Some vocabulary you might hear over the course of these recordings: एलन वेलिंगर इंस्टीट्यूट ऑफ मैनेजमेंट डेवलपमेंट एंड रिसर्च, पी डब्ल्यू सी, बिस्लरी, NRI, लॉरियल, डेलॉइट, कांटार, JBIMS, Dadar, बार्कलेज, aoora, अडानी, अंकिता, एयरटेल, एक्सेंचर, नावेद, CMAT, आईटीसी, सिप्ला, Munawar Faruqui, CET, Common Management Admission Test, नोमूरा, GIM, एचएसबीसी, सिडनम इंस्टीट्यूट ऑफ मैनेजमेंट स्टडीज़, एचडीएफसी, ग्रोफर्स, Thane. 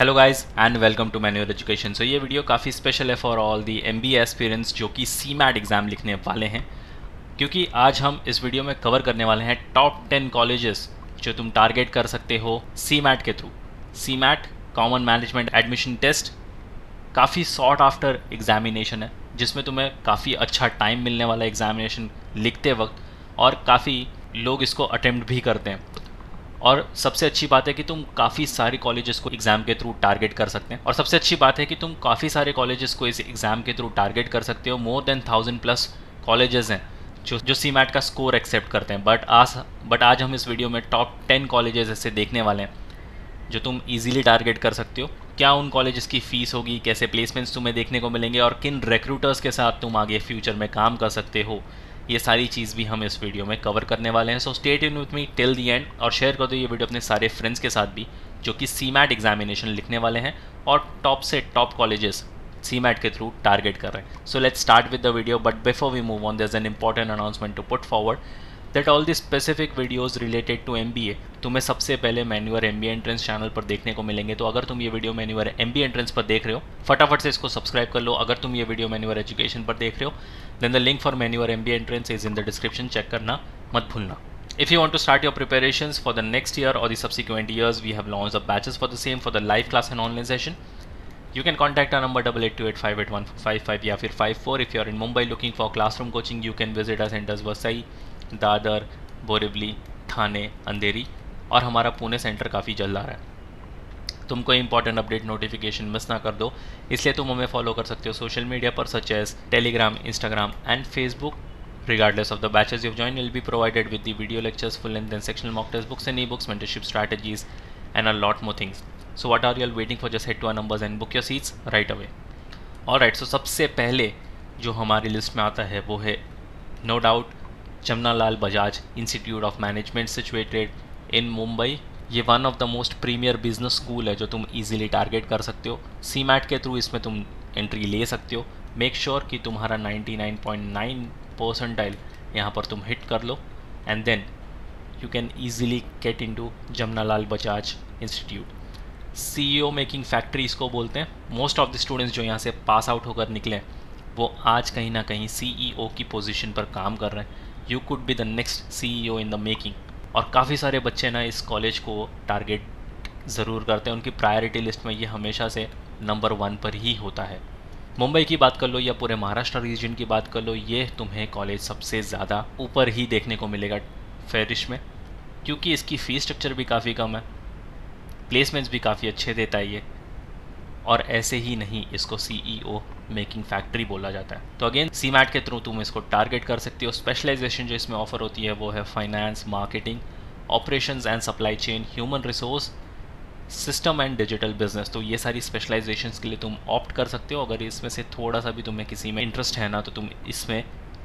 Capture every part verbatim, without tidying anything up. Hello guys and welcome to manual education. So ये video काफ़ी special है for all the MBA aspirants जो कि सीमैट एग्ज़ाम लिखने वाले हैं, क्योंकि आज हम इस वीडियो में कवर करने वाले हैं टॉप टेन कॉलेजेस जो तुम टारगेट कर सकते हो सीमैट के through. CMAT common management admission test काफ़ी सॉर्ट आफ्टर एग्जामिनेशन है जिसमें तुम्हें काफ़ी अच्छा टाइम मिलने वाला एग्जामिनेशन लिखते वक्त, और काफ़ी लोग इसको अटेम्प्ट भी करते हैं। और सबसे अच्छी बात है कि तुम काफ़ी सारे कॉलेजेस को एग्ज़ाम के थ्रू टारगेट कर सकते हैं और सबसे अच्छी बात है कि तुम काफ़ी सारे कॉलेजेस को इस एग्ज़ाम के थ्रू टारगेट कर सकते हो। More than thousand plus colleges हैं जो जो सीमैट का स्कोर एक्सेप्ट करते हैं। बट आज बट आज हम इस वीडियो में टॉप टेन कॉलेजेस ऐसे देखने वाले हैं जो तुम ईजिली टारगेट कर सकते हो। क्या उन कॉलेजेस की फ़ीस होगी, कैसे प्लेसमेंट्स तुम्हें देखने को मिलेंगे और किन रिक्रूटर्स के साथ तुम आगे फ्यूचर में काम कर सकते हो, ये सारी चीज़ भी हम इस वीडियो में कवर करने वाले हैं। So stay tune with me till the end और शेयर कर दो ये वीडियो अपने सारे फ्रेंड्स के साथ भी जो कि सीमैट एग्जामिनेशन लिखने वाले हैं और टॉप से टॉप कॉलेजेस सीमैट के थ्रू टारगेट कर रहे हैं। So let's start with the video, but before we move on there is an important announcement to put forward that all the specific videos related to MBA तुम्हें सबसे पहले manual MBA entrance channel पर देखने को मिलेंगे। तो अगर तुम ये वीडियो मैनुअल एमबीए एंट्रेंस पर देख रहे हो, फटाफट से इसको सब्सक्राइब कर लो। अगर तुम ये वीडियो मैनुअल एजुकेशन पर देख रहे हो, then the link for manual MBA entrance is in the description, check करना मत भूलना। If you want to start your preparations for the next year और the subsequent years, we have launch the batches for the same for the live class and online session. You can contact our number double eight two eight five eight one four five five या फिर five four if you are in Mumbai looking for classroom coaching. You can visit our centers Vasai, Dadar, Borivali, थाने, अंधेरी और हमारा Pune centre काफ़ी जल्द आ रहा है। तुम कोई इंपॉर्टेंट अपडेट नोटिफिकेशन मिस ना कर दो, इसलिए तुम हमें फॉलो कर सकते हो सोशल मीडिया पर such as Telegram, Instagram and Facebook. Regardless of the batches you've joined, you'll be provided with the video lectures, full length and sectional mock tests, books and e-books, mentorship strategies and a lot more things. So what are you all waiting for? Just head to our numbers and book your seats right away. All right, so सबसे पहले जो हमारी list में आता है वो है no doubt Jamnalal Bajaj institute of management situated in Mumbai. ये one of the most premier business school है जो तुम इजीली टारगेट कर सकते हो। सीमैट के थ्रू इसमें तुम एंट्री ले सकते हो। मेक श्योर sure कि तुम्हारा निन्यानवे पॉइंट नाइन परसेंटाइल यहाँ पर तुम हिट कर लो and then you can easily get into Jamnalal Bajaj institute. CEO making factory इसको बोलते हैं। मोस्ट ऑफ द स्टूडेंट्स जो यहाँ से पास आउट होकर निकले वो आज कहीं ना कहीं सीईओ की पोजीशन पर काम कर रहे हैं। You could be the next CEO in the making. और काफ़ी सारे बच्चे ना इस कॉलेज को टारगेट ज़रूर करते हैं, उनकी प्रायोरिटी लिस्ट में ये हमेशा से नंबर वन पर ही होता है। मुंबई की बात कर लो या पूरे महाराष्ट्र रीजन की बात कर लो, ये तुम्हें कॉलेज सबसे ज़्यादा ऊपर ही देखने को मिलेगा फहरिश में, क्योंकि इसकी फ़ी स्ट्रक्चर भी काफ़ी कम है, प्लेसमेंट्स भी काफ़ी अच्छे देता है ये, और ऐसे ही नहीं इसको सीईओ मेकिंग फैक्ट्री बोला जाता है। तो अगेन सीमैट के थ्रू तुम इसको टारगेट कर सकते हो। स्पेशलाइजेशन जो इसमें ऑफर होती है वो है finance, marketing, operations and supply chain, human resource, system and digital business. तो ये सारी स्पेशलाइजेशंस के लिए तुम ऑप्ट कर सकते हो। अगर इसमें से थोड़ा सा भी तुम्हें किसी में इंटरेस्ट है ना तो तुम इसमें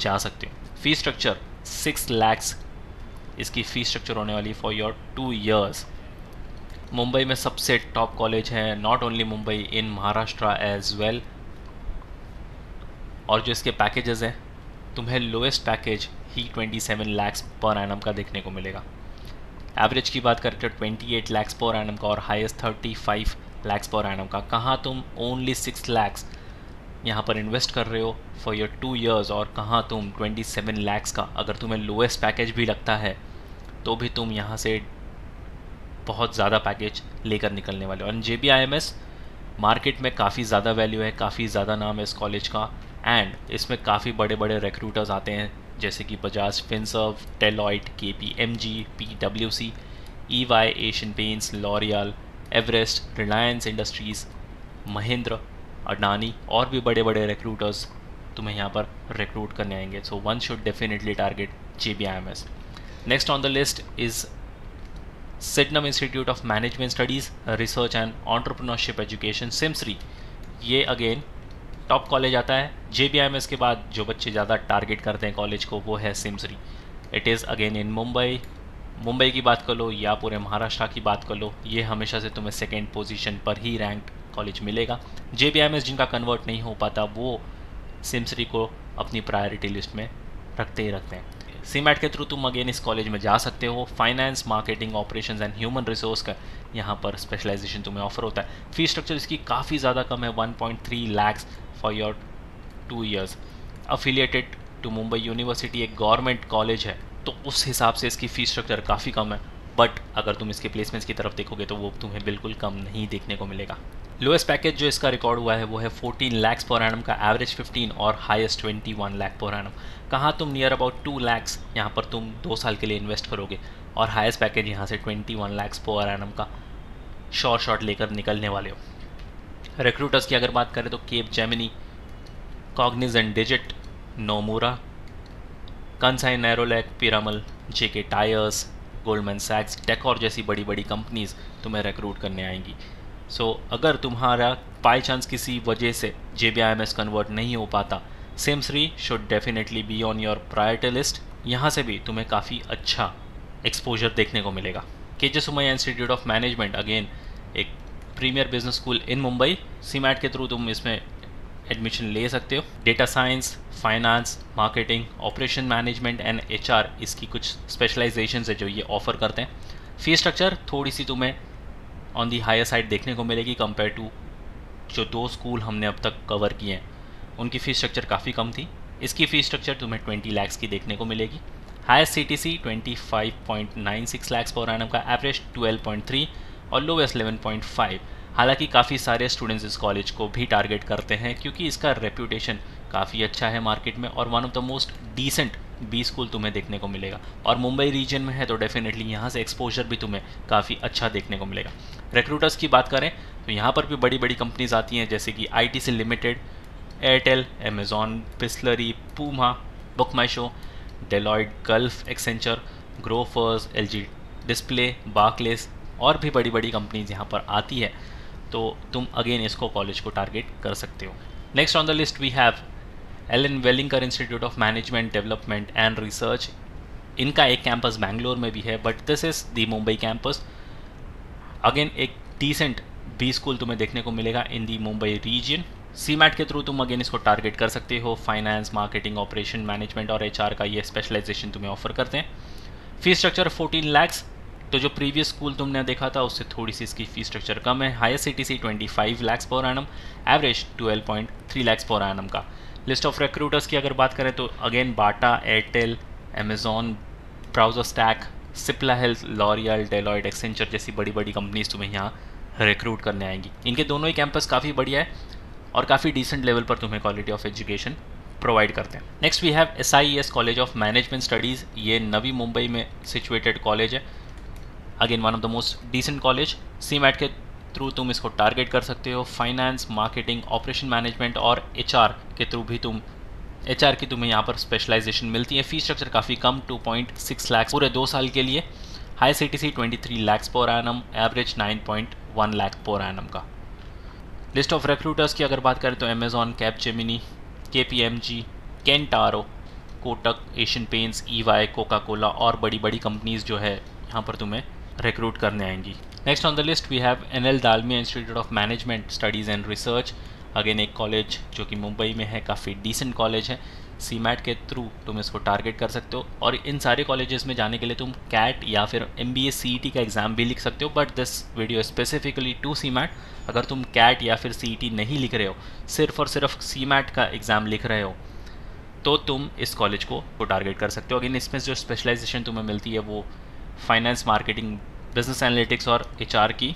जा सकते हो। फी स्ट्रक्चर सिक्स लैक्स इसकी फ़ी स्ट्रक्चर होने वाली for your two years. Mumbai में सबसे टॉप कॉलेज है, not only Mumbai, in Maharashtra as well. और जो इसके पैकेजेस हैं, तुम्हें लोएस्ट पैकेज ही सत्ताईस लाख पर एनम का देखने को मिलेगा। एवरेज की बात करते हो अट्ठाईस लाख पर एनम का और हाईएस्ट पैंतीस लाख पर एनम का। कहाँ तुम ओनली छह लाख यहाँ पर इन्वेस्ट कर रहे हो फॉर योर टू इयर्स, और कहाँ तुम सत्ताईस लाख का, अगर तुम्हें लोएस्ट पैकेज भी लगता है तो भी तुम यहाँ से बहुत ज़्यादा पैकेज लेकर निकलने वाले हो। और J B I M S market में काफ़ी ज़्यादा वैल्यू है, काफ़ी ज़्यादा नाम है इस कॉलेज का एंड इसमें काफ़ी बड़े बड़े रिक्रूटर्स आते हैं जैसे कि Bajaj Finserv, डेलॉइट, K P M G, पी डब्ल्यू सी, E Y, Asian Paints, लॉरियल, Everest, Reliance Industries, Mahindra, अडानी और भी बड़े बड़े रिक्रूटर्स तुम्हें यहाँ पर रिक्रूट करने आएंगे। So one should definitely target J B I M S. Next on the list is सिडनम इंस्टीट्यूट ऑफ मैनेजमेंट स्टडीज़, research and entrepreneurship education, SIMSREE. ये अगेन टॉप कॉलेज आता है। J B I M S के बाद जो बच्चे ज़्यादा target करते हैं कॉलेज को वो है SIMSREE. It is again in Mumbai. Mumbai की बात कर लो या पूरे महाराष्ट्र की बात कर लो, ये हमेशा से तुम्हें सेकेंड पोजीशन पर ही रैंक्ड कॉलेज मिलेगा। J B I M S जिनका कन्वर्ट नहीं हो पाता वो सिम्सरी को अपनी प्रायोरिटी लिस्ट में रखते ही रखते हैं। सीमैट के थ्रू तुम अगेन इस कॉलेज में जा सकते हो। Finance, marketing, operations and human resource का यहाँ पर स्पेशलाइजेशन तुम्हें ऑफर होता है। फी स्ट्रक्चर इसकी काफ़ी ज़्यादा कम है, one point three lakhs for your two years. Affiliated to Mumbai university, एक गवर्नमेंट कॉलेज है तो उस हिसाब से इसकी फ़ी स्ट्रक्चर काफ़ी कम है, बट अगर तुम इसके प्लेसमेंट्स की तरफ देखोगे तो वो तुम्हें बिल्कुल कम नहीं देखने को मिलेगा। लोएस्ट पैकेज जो इसका रिकॉर्ड हुआ है वो है फोर्टीन लैक्स पर एनम का, एवरेज फिफ्टीन और highest twenty one lakh per annum. कहाँ तुम नियर अबाउट टू लैक्स यहाँ पर तुम दो साल के लिए इन्वेस्ट करोगे और हाईएस्ट पैकेज यहाँ से twenty one lakhs per annum का शॉर्ट शॉट लेकर निकलने वाले हो। रिक्रूटर्स की अगर बात करें तो Capgemini, Cognizant digit, नोमूरा, Kansai Nerolac, Piramal, JK Tyres, Goldman सैक्स, डेकॉर जैसी बड़ी बड़ी कंपनीज़ तुम्हें रिक्रूट करने आएंगी। सो so, अगर तुम्हारा बाई चांस किसी वजह से J B I M S convert नहीं हो पाता, SIMSREE should definitely be on your priority list. यहाँ से भी तुम्हें काफ़ी अच्छा एक्सपोजर देखने को मिलेगा। K J Somaiya institute of management, again एक premier business school in Mumbai, CMAT के थ्रू तुम इसमें एडमिशन ले सकते हो। Data science, finance, marketing, operation management and HR, इसकी कुछ स्पेशलाइजेशंस है जो ये ऑफर करते हैं। फी स्ट्रक्चर थोड़ी सी तुम्हें ऑन दी हायर साइड देखने को मिलेगी कंपेयर टू जो दो स्कूल हमने अब तक कवर किए हैं, उनकी फ़ी स्ट्रक्चर काफ़ी कम थी। इसकी फ़ी स्ट्रक्चर तुम्हें ट्वेंटी लैक्स की देखने को मिलेगी। Highest C T C twenty five point nine six lakhs per annum का, एवरेज ट्वेल्व पॉइंट थ्री और लोवेस्ट इलेवन पॉइंट फाइव। हालांकि काफ़ी सारे स्टूडेंट्स इस कॉलेज को भी टारगेट करते हैं क्योंकि इसका रेप्यूटेशन काफ़ी अच्छा है मार्केट में और one of the most decent B school तुम्हें देखने को मिलेगा और मुंबई रीजन में है तो डेफिनेटली यहाँ से एक्सपोजर भी तुम्हें काफ़ी अच्छा देखने को मिलेगा। रिक्रूटर्स की बात करें तो यहाँ पर भी बड़ी बड़ी कंपनीज आती हैं जैसे कि I T C limited, एयरटेल, Amazon, बिस्लरी, Puma, Book My Show, Deloitte, Gulf, एक्सेंचर, ग्रोफर्स, L G display, Barclays और भी बड़ी बड़ी कंपनीज यहाँ पर आती है, तो तुम अगेन इसको कॉलेज को टारगेट कर सकते हो। Next on the list we have एलन वेलिंगर इंस्टीट्यूट ऑफ मैनेजमेंट डेवलपमेंट एंड रिसर्च। इनका एक कैंपस बैंगलोर में भी है but this is the Mumbai campus. Again एक डिसेंट बी स्कूल तुम्हें देखने को मिलेगा in the Mumbai region. CMAT के थ्रू तुम अगेन इसको टारगेट कर सकते हो। फाइनेंस, मार्केटिंग, ऑपरेशन मैनेजमेंट और एच आर का ये स्पेशलाइजेशन तुम्हें ऑफर करते हैं। फी स्ट्रक्चर फोर्टीन लैक्स, तो जो प्रीवियस स्कूल तुमने देखा था उससे थोड़ी सी इसकी फी स्ट्रक्चर कम है। Highest CTC twenty five lakhs per annum, average twelve point three lakhs per annum का। लिस्ट ऑफ रिक्रूटर्स की अगर बात करें तो again Bata, एयरटेल, Amazon, browser stack, सिप्ला health, लॉरियल, Deloitte, एक्सेंचर जैसी बड़ी बड़ी कंपनीज तुम्हें यहाँ रिक्रूट करने आएंगी। इनके दोनों ही कैंपस काफ़ी बढ़िया है और काफ़ी डिसेंट लेवल पर तुम्हें क्वालिटी ऑफ एजुकेशन प्रोवाइड करते हैं। Next we have S I S college of management studies. ये नवी मुंबई में सिचुएटेड कॉलेज है, again one of the most decent college. CMAT के थ्रू तुम इसको टारगेट कर सकते हो। फाइनेंस, मार्केटिंग, ऑपरेशन मैनेजमेंट और एचआर के थ्रू भी तुम एचआर की तुम्हें यहाँ पर स्पेशलाइजेशन मिलती है। फी स्ट्रक्चर काफ़ी कम, टू पॉइंट सिक्स लैक्स पूरे दो साल के लिए। High CTC twenty three lakhs per annum, average nine point one lakh per annum का। लिस्ट ऑफ रिक्रूटर्स की अगर बात करें तो Amazon, Capgemini, K P M G, Kantar, Kotak, Asian Paints, E Y, Coca Cola और बड़ी बड़ी कंपनीज जो है यहाँ पर तुम्हें रिक्रूट करने आएंगी। Next on the list we have N L Dalmia institute of management studies and research. Again एक कॉलेज जो कि मुंबई में है, काफ़ी डिसेंट कॉलेज है। सीमैट के थ्रू तुम इसको टारगेट कर सकते हो और इन सारे कॉलेजेस में जाने के लिए तुम कैट या फिर M B A C T का एग्ज़ाम भी लिख सकते हो, but this video specifically to CMAT. अगर तुम कैट या फिर सी टी नहीं लिख रहे हो, सिर्फ और सिर्फ सीमैट का एग्ज़ाम लिख रहे हो, तो तुम इस कॉलेज को टारगेट कर सकते हो। अगेन इसमें जो स्पेशलाइजेशन तुम्हें मिलती है वो फाइनेंस, मार्केटिंग, बिजनेस एनालिटिक्स और एचआर की।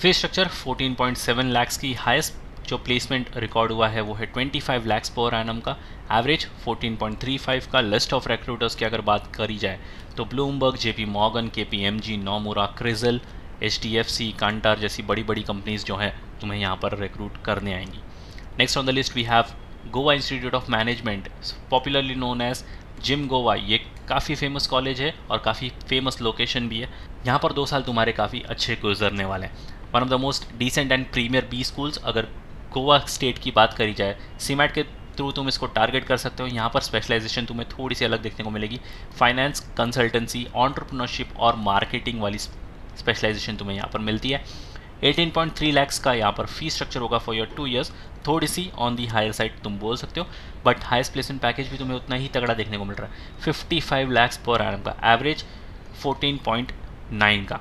Fee structure fourteen point seven lakhs की। हाईएस्ट जो प्लेसमेंट रिकॉर्ड हुआ है वो है twenty five lakhs per annum का, average fourteen point three five का। लिस्ट ऑफ रिक्रूटर्स की अगर बात करी जाए तो Bloomberg, JP Morgan, KPMG, Nomura, CRISIL, एचडीएफसी, कांटार जैसी बड़ी बड़ी कंपनीज जो हैं तुम्हें यहाँ पर रिक्रूट करने आएंगी। Next on the list we have Goa institute of management, popularly known as GIM Goa. ये काफ़ी फेमस कॉलेज है और काफ़ी फेमस लोकेशन भी है। यहाँ पर दो साल तुम्हारे काफ़ी अच्छे गुजरने वाले हैं। One of the most decent and premier B schools. अगर गोवा स्टेट की बात करी जाए, सीमैट के थ्रू तुम इसको टारगेट कर सकते हो। यहाँ पर स्पेशलाइजेशन तुम्हें थोड़ी सी अलग देखने को मिलेगी। फाइनेंस, कंसल्टेंसी, एंटरप्रेन्योरशिप और मार्केटिंग वाली स्पेशलाइजेशन तुम्हें यहाँ पर मिलती है। अठारह पॉइंट थ्री लैक्स का यहाँ पर फी स्ट्रक्चर होगा फॉर योर टू इयर्स, थोड़ी सी ऑन दी हायर साइड तुम बोल सकते हो, बट हाईएस्ट प्लेसमेंट पैकेज भी तुम्हें उतना ही तगड़ा देखने को मिल रहा है, पचपन लैक्स पर एनम का, एवरेज चौदह पॉइंट नौ का।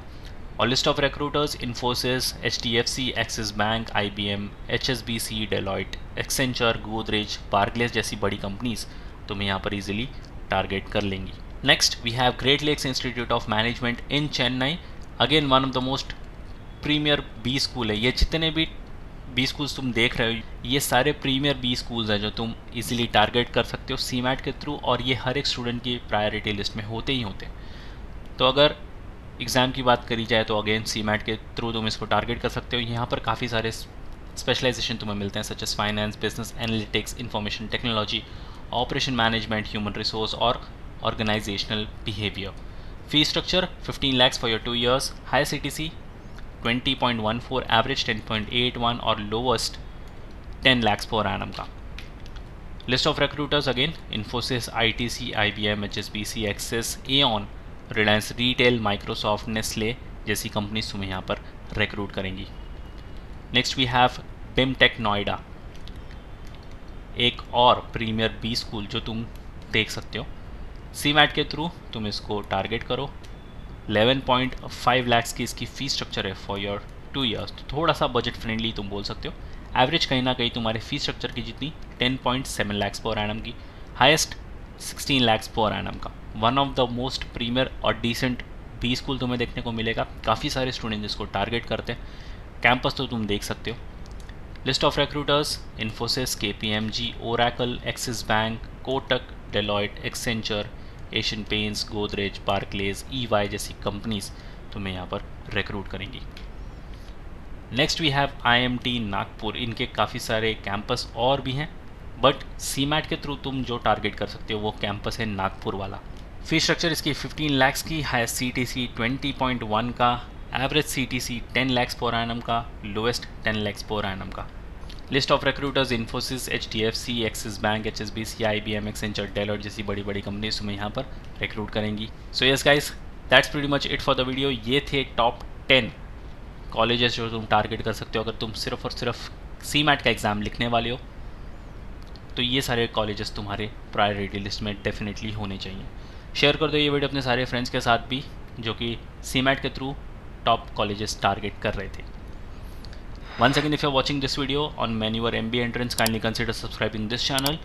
और list of recruiters Infosys, एचडीएफसी, Axis bank, IBM, एचएसबीसी, Deloitte, एक्सेंचर, Godrej, बार्कलेज जैसी बड़ी कंपनीज तुम्हें यहाँ पर इजीली टारगेट कर लेंगी। Next we have Great Lakes institute of management in Chennai, again one of the most premier B school है। ये जितने भी बी स्कूल्स तुम देख रहे हो ये सारे प्रीमियर बी स्कूल्स हैं जो तुम इजीली टारगेट कर सकते हो सीमैट के थ्रू, और ये हर एक स्टूडेंट की प्रायोरिटी लिस्ट में होते ही होते हैं। तो अगर एग्ज़ाम की बात करी जाए तो अगेन सीमैट के थ्रू तुम इसको टारगेट कर सकते हो। यहाँ पर काफ़ी सारे स्पेशलाइजेशन तुम्हें मिलते हैं, such as finance, business analytics, information technology, operation management, human resource और ऑर्गेनाइजेशनल बिहेवियर। फी स्ट्रक्चर पंद्रह lakhs for your two years, high C T C twenty point one four, average ten point eight one और lowest ten lakhs per annum का। List of recruiters again Infosys, आईटीसी, IBM, एचएसबीसी, Axis, Aon, Reliance retail, Microsoft, Nestle जैसी companies तुम्हें यहाँ पर recruit करेंगी। Next we have BIMTECH Noida, एक और premiere B school जो तुम देख सकते हो। सीमैट के थ्रू तुम इसको टारगेट करो, इलेवन पॉइंट फाइव लैक्स की इसकी फ़ी स्ट्रक्चर है फॉर योर टू इयर्स, तो थोड़ा सा बजट फ्रेंडली तुम बोल सकते हो। एवरेज कहीं ना कहीं तुम्हारे फ़ी स्ट्रक्चर की जितनी ten point seven lakhs per annum की, highest sixteen lakhs per annum का। One of the most premier और डिसेंट बी स्कूल तुम्हें देखने को मिलेगा, काफ़ी सारे स्टूडेंट इसको टारगेट करते हैं। कैंपस तो तुम देख सकते हो। List of recruiters Infosys, K P M G, Oracle, Axis bank, Kotak, Deloitte, एक्सेंचर, Asian Paints, Godrej, बार्कलेज, EY जैसी कंपनीज तुम्हें यहाँ पर रिक्रूट करेंगी। Next we have IMT Nagpur, इनके काफ़ी सारे कैंपस और भी हैं, बट सीमैट के थ्रू तुम जो टारगेट कर सकते हो वो कैंपस है नागपुर वाला। फी स्ट्रक्चर इसकी पंद्रह लैक्स की, high CTC twenty point one का, average CTC ten lakhs per annum का, lowest ten lakhs per annum का। List of recruiters Infosys, एचडीएफसी, Axis bank, एचएसबीसी, IBM, एक्सेंचर, Deloitte जैसी बड़ी बड़ी कंपनीज तुम्हें यहाँ पर रिक्रूट करेंगी। So yes guys, that's pretty much it for the video. ये थे टॉप टेन कॉलेजेस जो तुम टारगेट कर सकते हो अगर तुम सिर्फ और सिर्फ सीमैट का एग्ज़ाम लिखने वाले हो, तो ये सारे कॉलेजेस तुम्हारे प्रायोरिटी लिस्ट में डेफिनेटली होने चाहिए। शेयर कर दो ये वीडियो अपने सारे फ्रेंड्स के साथ भी जो कि सीमैट के थ्रू टॉप कॉलेजेस टारगेट कर रहे थे। Once again, if you are watching this video on Manual M B Entrance, kindly consider subscribing this channel.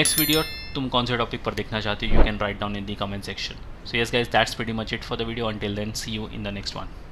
Next video तुम कौन से topic पर देखना चाहते हो, you can write down in the comment section. So yes guys, that's pretty much it for the video. Until then, see you in the next one.